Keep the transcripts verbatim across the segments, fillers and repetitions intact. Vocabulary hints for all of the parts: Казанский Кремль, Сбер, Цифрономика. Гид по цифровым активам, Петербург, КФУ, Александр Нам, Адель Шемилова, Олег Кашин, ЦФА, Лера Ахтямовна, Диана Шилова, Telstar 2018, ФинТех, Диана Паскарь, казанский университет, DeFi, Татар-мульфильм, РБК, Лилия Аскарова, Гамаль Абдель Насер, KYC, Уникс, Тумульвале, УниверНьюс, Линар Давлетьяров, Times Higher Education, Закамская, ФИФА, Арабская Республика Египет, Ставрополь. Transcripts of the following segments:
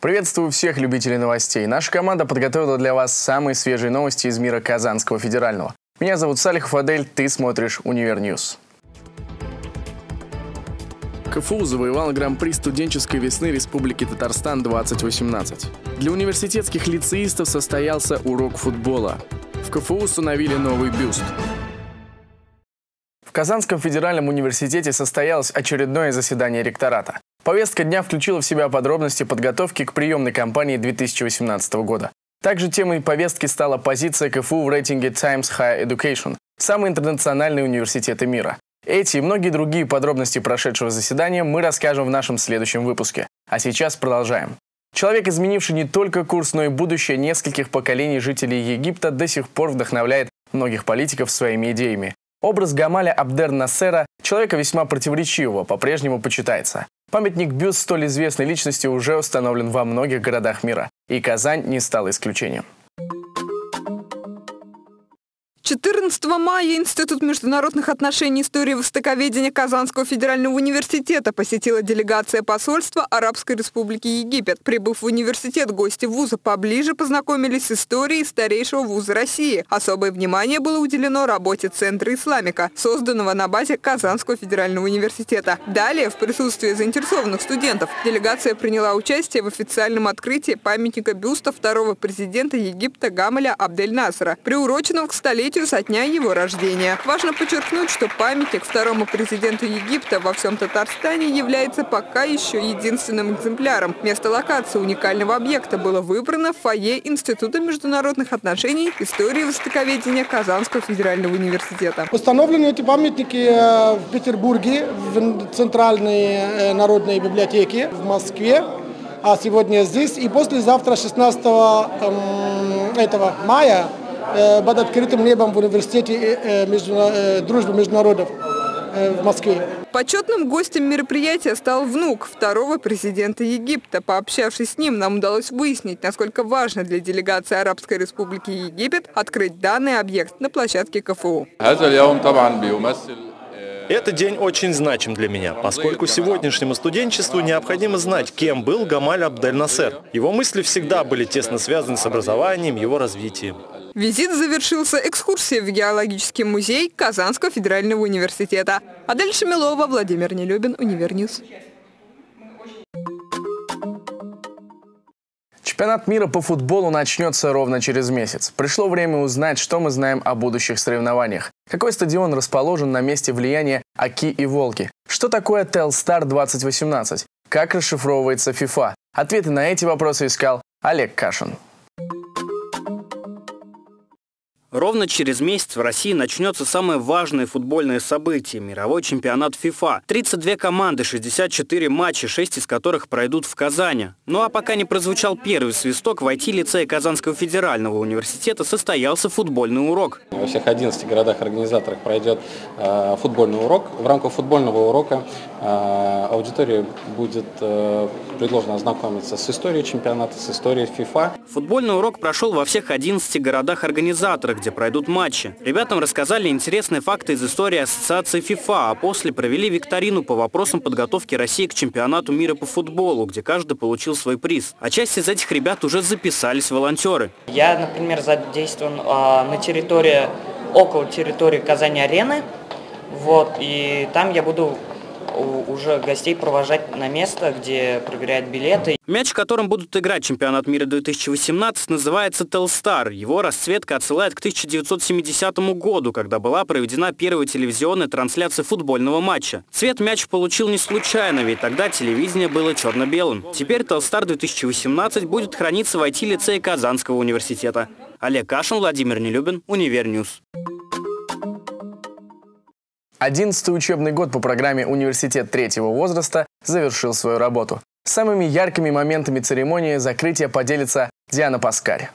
Приветствую всех любителей новостей. Наша команда подготовила для вас самые свежие новости из мира Казанского федерального. Меня зовут Салих Фадель, ты смотришь УниверНьюс. КФУ завоевал Гран-при студенческой весны Республики Татарстан две тысячи восемнадцать. Для университетских лицеистов состоялся урок футбола. В КФУ установили новый бюст. В Казанском федеральном университете состоялось очередное заседание ректората. Повестка дня включила в себя подробности подготовки к приемной кампании две тысячи восемнадцатого года. Также темой повестки стала позиция КФУ в рейтинге Times Higher Education – самые интернациональные университеты мира. Эти и многие другие подробности прошедшего заседания мы расскажем в нашем следующем выпуске. А сейчас продолжаем. Человек, изменивший не только курс, но и будущее нескольких поколений жителей Египта, до сих пор вдохновляет многих политиков своими идеями. Образ Гамаля Абдель Насера, человека весьма противоречивого, по-прежнему почитается. Памятник бюст столь известной личности уже установлен во многих городах мира. И Казань не стала исключением. четырнадцатого мая Институт международных отношений и истории востоковедения Казанского федерального университета посетила делегация посольства Арабской Республики Египет. Прибыв в университет, гости вуза поближе познакомились с историей старейшего вуза России. Особое внимание было уделено работе Центра Исламика, созданного на базе Казанского федерального университета. Далее, в присутствии заинтересованных студентов, делегация приняла участие в официальном открытии памятника бюста второго президента Египта Гамаля Абдель Насера, приуроченного к столетию со дня его рождения. Важно подчеркнуть, что памятник второму президенту Египта во всем Татарстане является пока еще единственным экземпляром. Место локации уникального объекта было выбрано в фойе Института международных отношений и истории востоковедения Казанского федерального университета. Установлены эти памятники в Петербурге, в Центральной народной библиотеке, в Москве, а сегодня здесь. И послезавтра, шестнадцатого этого мая, под открытым небом в университете Дружбы международов в Москве. Почетным гостем мероприятия стал внук второго президента Египта. Пообщавшись с ним, нам удалось выяснить, насколько важно для делегации Арабской Республики Египет открыть данный объект на площадке КФУ. Этот день очень значим для меня, поскольку сегодняшнему студенчеству необходимо знать, кем был Гамаль Абдель Насер. Его мысли всегда были тесно связаны с образованием, его развитием. Визит завершился экскурсией в геологический музей Казанского федерального университета. Адель Шемилова, Владимир Нелюбин, УниверНьюс. Чемпионат мира по футболу начнется ровно через месяц. Пришло время узнать, что мы знаем о будущих соревнованиях. Какой стадион расположен на месте влияния Оки и Волги? Что такое Telstar две тысячи восемнадцать? Как расшифровывается ФИФА? Ответы на эти вопросы искал Олег Кашин. Ровно через месяц в России начнется самое важное футбольное событие – мировой чемпионат ФИФА. тридцать две команды, шестьдесят четыре матча, шесть из которых пройдут в Казани. Ну а пока не прозвучал первый свисток, в ай ти-лицее Казанского федерального университета состоялся футбольный урок. Во всех одиннадцати городах-организаторах пройдет э, футбольный урок. В рамках футбольного урока э, аудитории будет э, предложено ознакомиться с историей чемпионата, с историей ФИФА. Футбольный урок прошел во всех одиннадцати городах-организаторах, где пройдут матчи. Ребятам рассказали интересные факты из истории ассоциации ФИФА, а после провели викторину по вопросам подготовки России к чемпионату мира по футболу, где каждый получил свой приз. А часть из этих ребят уже записались волонтеры. Я, например, задействован э, на территории, около территории Казани-арены, вот, и там я буду уже гостей провожать на место, где проверяют билеты. Мяч, которым будут играть чемпионат мира две тысячи восемнадцать, называется «Телстар». Его расцветка отсылает к тысяча девятьсот семидесятому году, когда была проведена первая телевизионная трансляция футбольного матча. Цвет мяч получил не случайно, ведь тогда телевидение было черно-белым. Теперь «Телстар две тысячи восемнадцать» будет храниться в ай ти-лицее Казанского университета. Олег Кашин, Владимир Нелюбин, УниверНьюс. одиннадцатый учебный год по программе «Университет третьего возраста» завершил свою работу. Самыми яркими моментами церемонии закрытия поделится Диана Паскарь.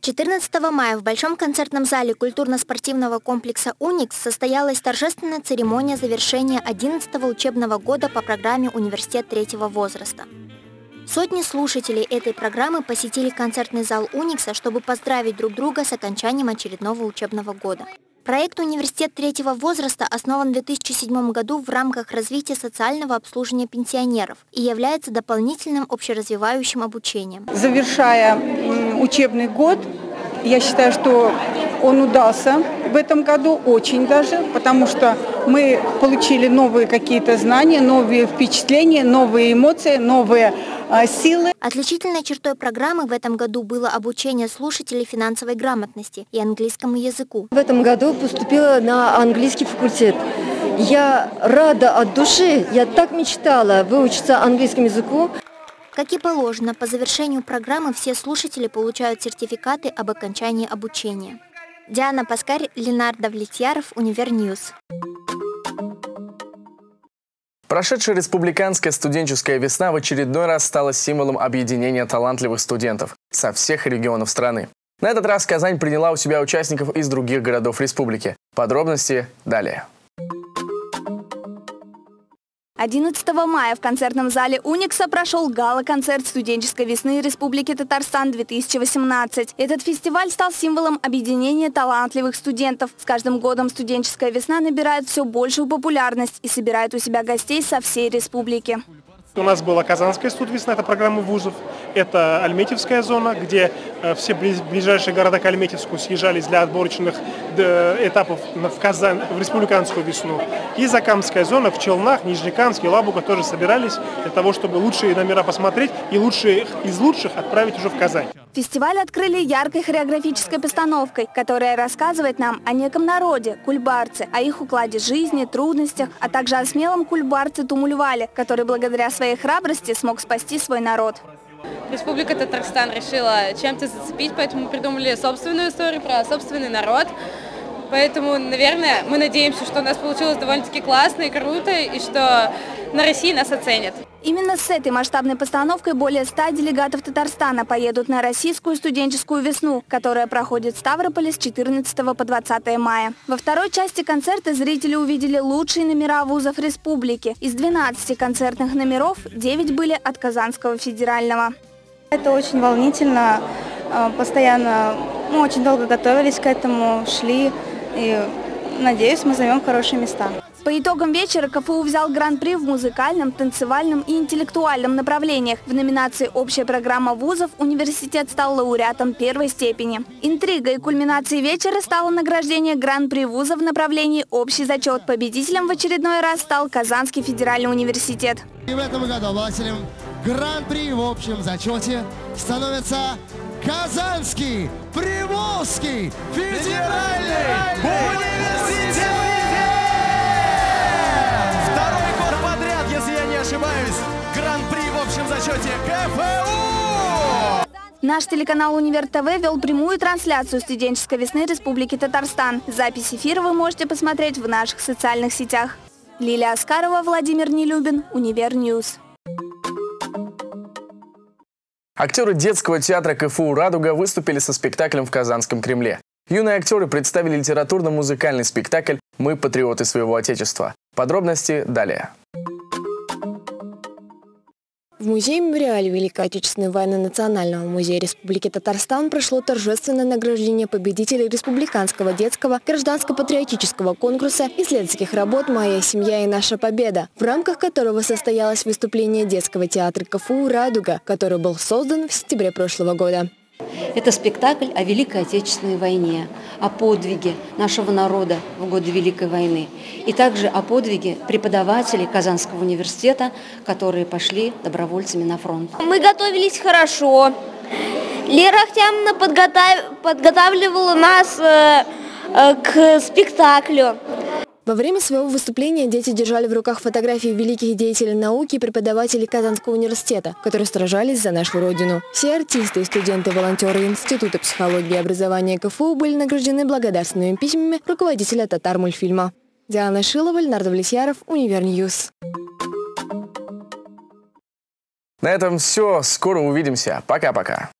четырнадцатого мая в Большом концертном зале культурно-спортивного комплекса «Уникс» состоялась торжественная церемония завершения одиннадцатого учебного года по программе «Университет третьего возраста». Сотни слушателей этой программы посетили концертный зал «Уникса», чтобы поздравить друг друга с окончанием очередного учебного года. Проект «Университет третьего возраста» основан в две тысячи седьмом году в рамках развития социального обслуживания пенсионеров и является дополнительным общеразвивающим обучением. Завершая учебный год, я считаю, что он удался в этом году очень даже, потому что мы получили новые какие-то знания, новые впечатления, новые эмоции, новые э, силы. Отличительной чертой программы в этом году было обучение слушателей финансовой грамотности и английскому языку. В этом году поступила на английский факультет. Я рада от души, я так мечтала выучиться английскому языку. Как и положено, по завершению программы все слушатели получают сертификаты об окончании обучения. Диана Паскарь, Линар Давлетьяров, УниверНьюс. Прошедшая республиканская студенческая весна в очередной раз стала символом объединения талантливых студентов со всех регионов страны. На этот раз Казань приняла у себя участников из других городов республики. Подробности далее. одиннадцатого мая в концертном зале «Уникса» прошел гала-концерт студенческой весны Республики Татарстан две тысячи восемнадцать. Этот фестиваль стал символом объединения талантливых студентов. С каждым годом студенческая весна набирает все большую популярность и собирает у себя гостей со всей республики. У нас была Казанская студвесна, это программа вузов, это Альметьевская зона, где все ближайшие города к Альметьевску съезжались для отборочных этапов в Казань, в республиканскую весну. И Закамская зона в Челнах, Нижнеканский, Лабука тоже собирались для того, чтобы лучшие номера посмотреть и лучшие из лучших отправить уже в Казань. Фестиваль открыли яркой хореографической постановкой, которая рассказывает нам о неком народе – кульбарцы, о их укладе жизни, трудностях, а также о смелом кульбарце Тумульвале, который благодаря своей храбрости смог спасти свой народ. Республика Татарстан решила чем-то зацепить, поэтому придумали собственную историю про собственный народ. Поэтому, наверное, мы надеемся, что у нас получилось довольно-таки классно и круто, и что на России нас оценят. Именно с этой масштабной постановкой более ста делегатов Татарстана поедут на российскую студенческую весну, которая проходит в Ставрополе с четырнадцатого по двадцатое мая. Во второй части концерта зрители увидели лучшие номера вузов республики. Из двенадцати концертных номеров девять были от Казанского федерального. Это очень волнительно. Постоянно, ну, очень долго готовились к этому, шли и, надеюсь, мы займем хорошие места. По итогам вечера КФУ взял гран-при в музыкальном, танцевальном и интеллектуальном направлениях. В номинации «Общая программа вузов» университет стал лауреатом первой степени. Интригой и кульминацией вечера стало награждение гран-при вуза в направлении «Общий зачет». Победителем в очередной раз стал Казанский федеральный университет. И в этом году обладателем гран-при в общем зачете становится Казанский Приволжский федеральный университет! Ошибаюсь, гран-при в общем зачете КФУ! Наш телеканал «Универ ТВ» вел прямую трансляцию студенческой весны Республики Татарстан. Запись эфира вы можете посмотреть в наших социальных сетях. Лилия Аскарова, Владимир Нелюбин, УниверНьюс. Актеры детского театра КФУ «Радуга» выступили со спектаклем в Казанском Кремле. Юные актеры представили литературно-музыкальный спектакль «Мы патриоты своего Отечества». Подробности далее. В музее-мемориале Великой Отечественной войны Национального музея Республики Татарстан прошло торжественное награждение победителей Республиканского детского гражданско-патриотического конкурса исследовательских работ «Моя семья и наша победа», в рамках которого состоялось выступление детского театра КФУ «Радуга», который был создан в сентябре прошлого года. Это спектакль о Великой Отечественной войне, о подвиге нашего народа в годы Великой войны и также о подвиге преподавателей Казанского университета, которые пошли добровольцами на фронт. Мы готовились хорошо. Лера Ахтямовна подготавливала нас к спектаклю. Во время своего выступления дети держали в руках фотографии великих деятелей науки и преподавателей Казанского университета, которые сражались за нашу родину. Все артисты и студенты, волонтеры Института психологии и образования КФУ были награждены благодарственными письмами руководителя «Татар-мульфильма». Диана Шилова, Линар Давлетьяров, УниверНьюс. На этом все. Скоро увидимся. Пока-пока.